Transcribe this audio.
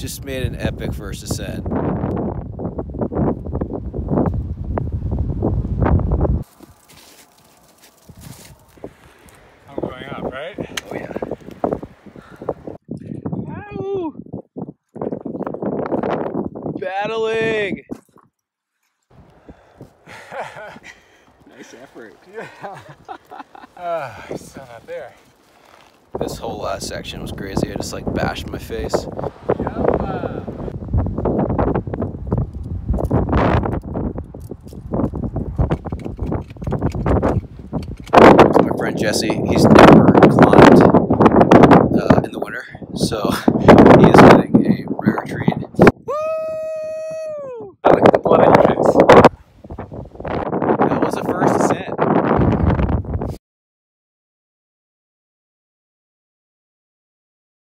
just made an epic first ascent. I'm going up, right? Oh yeah. Ow! Battling! Nice effort. Yeah. Still not there. This whole last section was crazy. I just like bashed my face. Yowza. My friend Jesse, he's never climbed in the winter, so